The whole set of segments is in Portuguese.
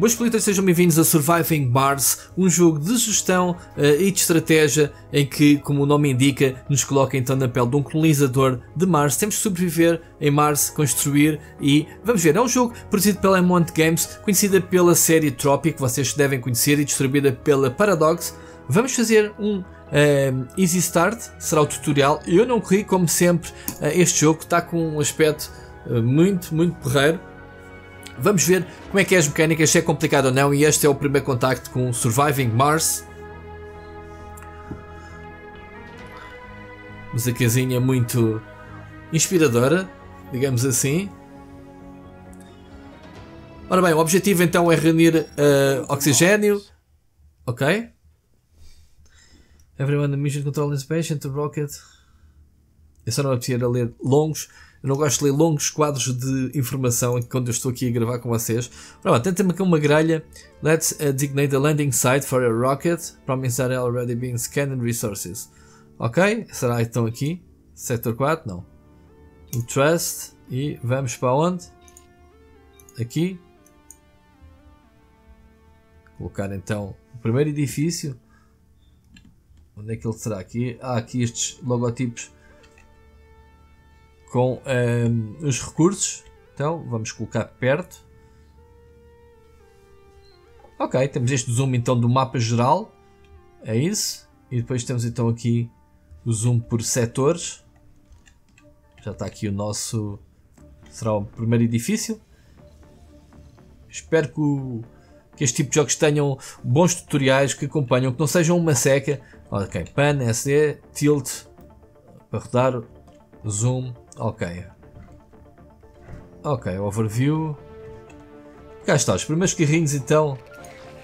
Boas pelitas, sejam bem-vindos a Surviving Mars, um jogo de gestão e de estratégia em que, como o nome indica, nos coloca então na pele de um colonizador de Mars. Temos que sobreviver em Mars, construir e vamos ver. É um jogo produzido pela M1 Games, conhecida pela série Tropic, que vocês devem conhecer, e distribuída pela Paradox. Vamos fazer um Easy Start, será o tutorial. Eu não corri, como sempre, este jogo está com um aspecto muito porreiro. Vamos ver como é que é as mecânicas, se é complicado ou não, e este é o primeiro contacto com Surviving Mars. Musicazinha muito inspiradora, digamos assim. Ora bem, o objetivo então é reunir oxigênio. Ok. Everyone mission control inspection to rocket. Eu só não apetecia ler longos. Eu não gosto de ler longos quadros de informação quando eu estou aqui a gravar com vocês. Tenta-me aqui uma grelha. Let's designate a landing site for a rocket. Promise are already being scanned and resources. Ok? Será então aqui? Sector 4? Não. Trust. E vamos para onde? Aqui. Colocar então o primeiro edifício. Onde é que ele será? Aqui. Há aqui estes logotipos com os recursos, então vamos colocar perto. Ok, temos este zoom então do mapa geral, é isso, e depois temos então aqui o zoom por setores. Já está aqui o nosso, será o primeiro edifício. Espero que este tipo de jogos tenham bons tutoriais que acompanham, que não sejam uma seca. Ok, pan, SD, tilt, para rodar, zoom. Ok, ok, overview. Cá está, os primeiros carrinhos então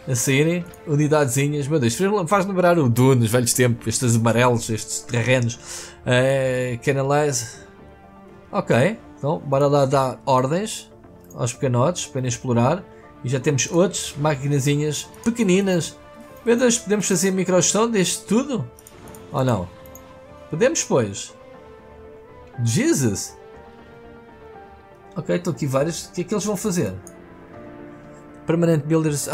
a saírem, unidadezinhas. Meu Deus, faz lembrar o Dune, os velhos tempos, estes amarelos, estes terrenos. Canalize. Ok, então bora lá dar ordens aos pequenotes para explorar. E já temos outros, maquinazinhas pequeninas. Meu Deus, podemos fazer microgestão deste tudo? Ou não? Podemos, pois. Jesus! Ok, estou aqui vários. O que é que eles vão fazer? Permanent Builders...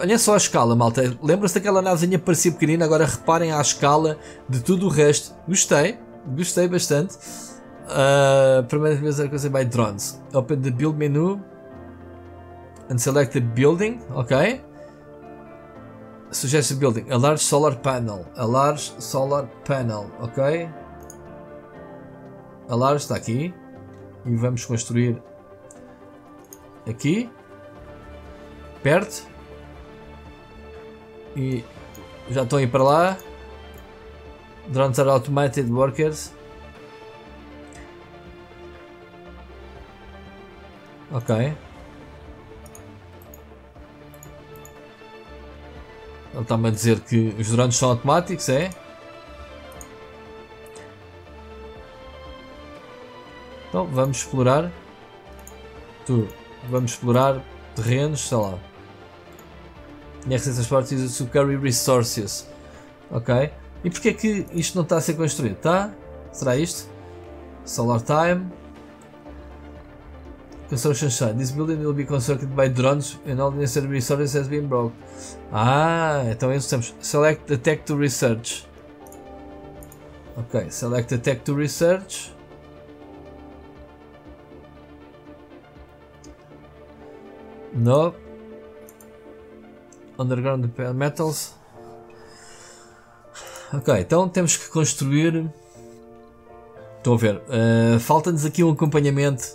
Olha só a escala, malta. Lembra-se daquela navezinha que parecia pequenina? Agora reparem à escala de tudo o resto. Gostei. Gostei bastante. Permanent Builders Arcosa by Drones. Open the Build menu. And select the building. Ok. Suggest the building. A large solar panel. A large solar panel. Ok. A large está aqui e vamos construir aqui perto e já estão a ir para lá. Drones are automated workers. Ok, ele está-me a dizer que os drones são automáticos, é? Então vamos explorar tudo. Vamos explorar terrenos, sei lá. Next transport is to carry resources. Ok. E porquê é que isto não está a ser construído? Tá? Será isto? Solar time. Construction site. This building will be constructed by drones and all necessary resources has been brought. Ah, então isso temos. Select the tech to research. Ok. Select the tech to research. No. Underground metals. Ok, então temos que construir. Estão a ver. Falta-nos aqui um acompanhamento.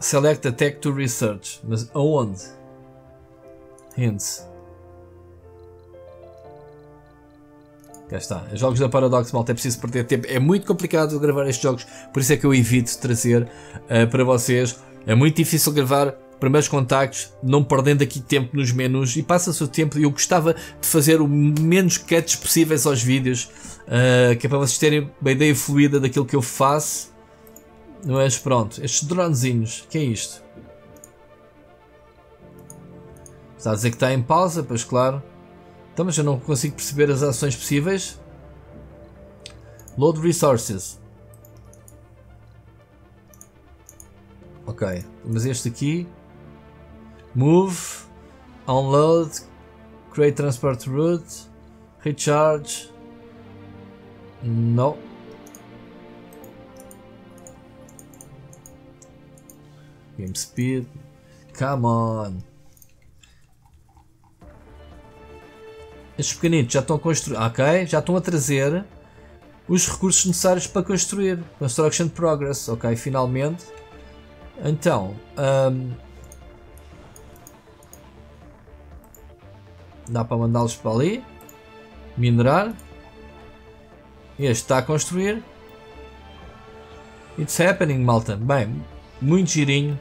Select a tech to research. Mas aonde? Hints. Cá está. Os jogos da Paradox, malta, é preciso perder tempo. É muito complicado gravar estes jogos. Por isso é que eu evito trazer para vocês. É muito difícil gravar primeiros contactos, não perdendo aqui tempo nos menus, e passa-se o tempo, e eu gostava de fazer o menos cuts possíveis aos vídeos, que é para vocês terem uma ideia fluida daquilo que eu faço. Mas pronto, estes dronezinhos, que é isto? Está a dizer que está em pausa, pois claro. Então, mas eu não consigo perceber as ações possíveis. Load resources. Ok, mas este aqui Move, unload, create transport route, recharge. No. Game speed. Come on. Estes pequenitos já estão a construir. Ok, já estão a trazer os recursos necessários para construir. Construction progress. Ok, finalmente. Então. Dá para mandá-los para ali. Minerar. Este está a construir. It's happening, malta. Bem, muito girinho.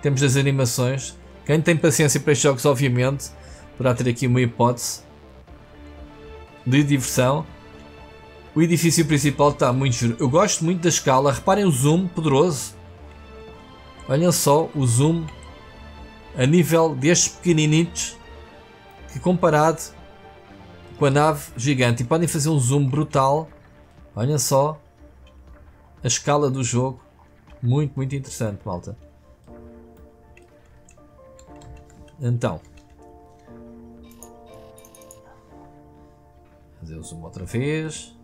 Temos as animações. Quem tem paciência para estes jogos, obviamente, poderá ter aqui uma hipótese de diversão. O edifício principal está muito giro. Eu gosto muito da escala. Reparem o zoom poderoso. Olhem só o zoom a nível destes pequeninitos, que comparado com a nave gigante, e podem fazer um zoom brutal. Olhem só a escala do jogo. Muito, muito interessante, malta. Então, fazer o zoom outra vez.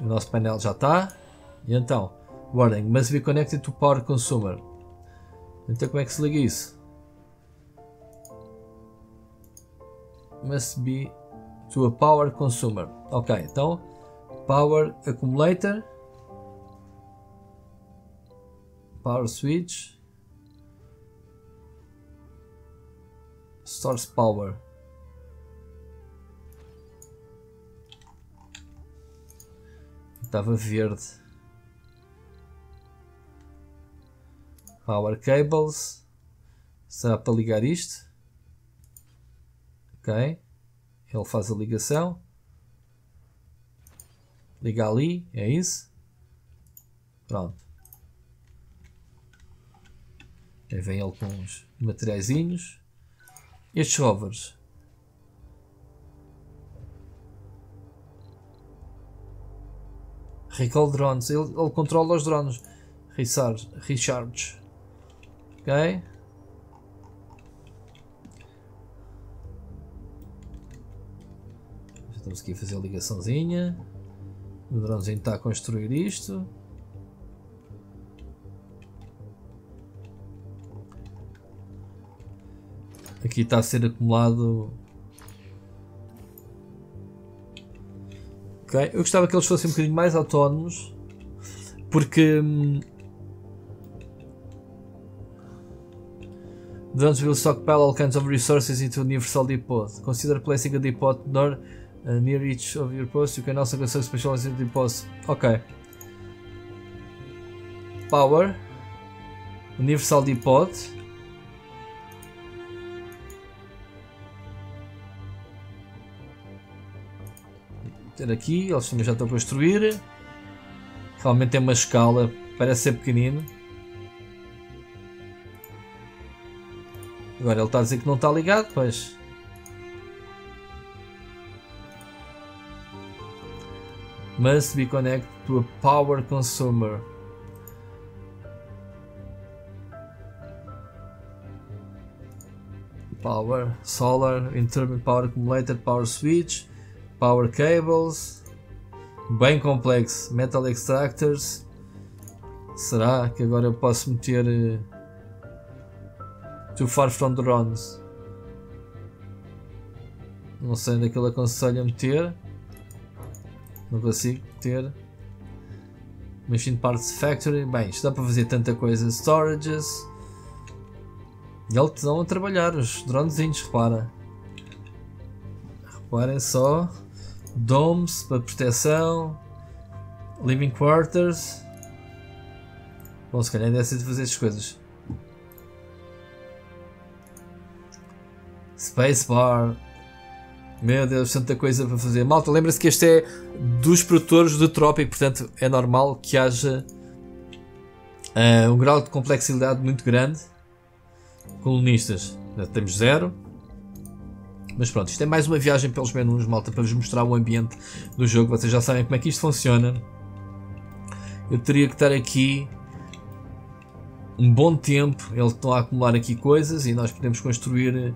O nosso painel já está. E então, warning, must be connected to power consumer. Então, como é que se liga isso? Must be to a power consumer. Ok, então power accumulator, power switch, source power. Estava verde. Power cables. Será para ligar isto? Ok, ele faz a ligação, liga ali, é isso, pronto. Aí vem ele com uns materiaizinhos. Estes rovers recall drones, ele controla os drones. Recharge. Ok. Estamos aqui a fazer a ligaçãozinha. O dronezinho está a construir isto. Aqui está a ser acumulado. Ok, eu gostava que eles fossem um bocadinho mais autónomos, porque drones will stockpile all kinds of resources into a universal depot. Consider placing a depot nor near each of your posts, you can also consider specializing the posts. Ok. Power. Universal depot. Ter aqui, eles também já estão a construir. Realmente é uma escala, parece ser pequenino. Agora ele está a dizer que não está ligado, pois. Must be connected to a power consumer. Power, solar, internal power accumulator, power switch, power cables. Bem complexo. Metal extractors. Será que agora eu posso meter too far from drones? Não sei onde é que ele aconselha meter. Não consigo ter. Machine Parts Factory. Bem, isto dá para fazer tanta coisa. Storages. E eles estão a trabalhar. Os dronezinhos, repara. Reparem só. Domes para proteção. Living Quarters. Bom, se calhar ainda é assim de fazer estas coisas. Spacebar. Meu Deus, tanta coisa para fazer. Malta, lembra-se que este é dos produtores do Tropic, portanto é normal que haja um grau de complexidade muito grande. Colonistas, já temos zero. Mas pronto, isto é mais uma viagem pelos menus, malta, para vos mostrar o ambiente do jogo. Vocês já sabem como é que isto funciona. Eu teria que estar aqui um bom tempo, eles estão a acumular aqui coisas e nós podemos construir,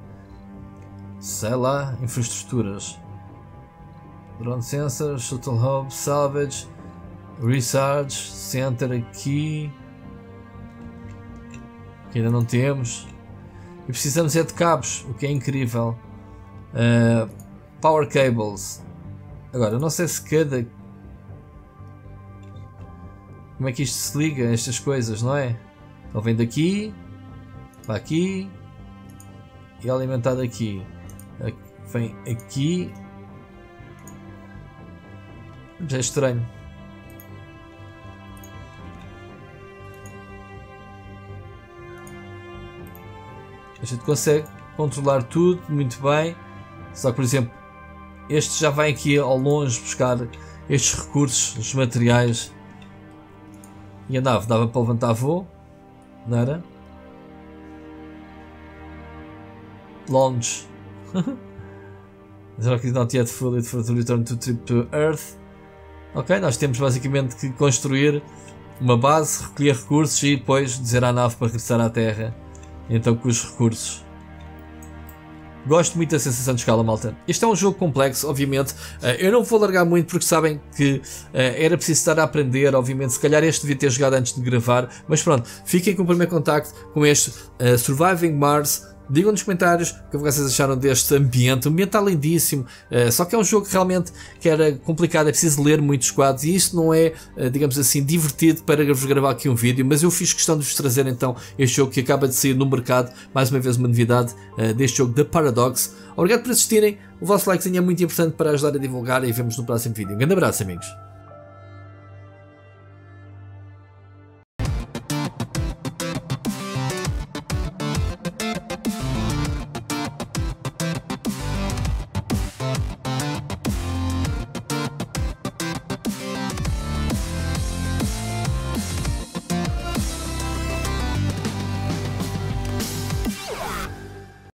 sei lá, infraestruturas. Drone Sensor, Shuttle Hub, Salvage, Research Center aqui, que ainda não temos. E precisamos é de cabos, o que é incrível. Power Cables. Agora, eu não sei se cada... Como é que isto se liga, estas coisas, não é? Então vem daqui, para aqui, e alimentar daqui. Vem aqui. Mas é estranho. A gente consegue controlar tudo muito bem. Só que, por exemplo, este já vai aqui ao longe buscar estes recursos, os materiais. E a nave dava para levantar voo, não era? Launch. Not yet fully for the return to trip to Earth. Ok, nós temos basicamente que construir uma base, recolher recursos e depois dizer à nave para regressar à Terra. Então com os recursos. Gosto muito da sensação de escala, malta. Este é um jogo complexo, obviamente. Eu não vou largar muito porque sabem que era preciso estar a aprender, obviamente. Se calhar este devia ter jogado antes de gravar. Mas pronto, fiquem com o primeiro contacto com este Surviving Mars. Digam nos comentários o que vocês acharam deste ambiente. O ambiente está lindíssimo, só que é um jogo que realmente que era complicado, é preciso ler muitos quadros e isto não é, digamos assim, divertido para vos gravar aqui um vídeo, mas eu fiz questão de vos trazer então este jogo que acaba de sair no mercado, mais uma vez uma novidade deste jogo da Paradox. Obrigado por assistirem, o vosso likezinho é muito importante para ajudar a divulgar e vemos no próximo vídeo. Um grande abraço, amigos.